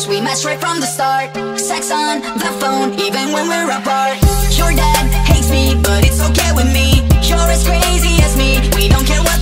us, we matched right from the start. Sex on the phone, even when we're apart. Your dad hates me, but it's okay with me. You're as crazy as me, we don't care what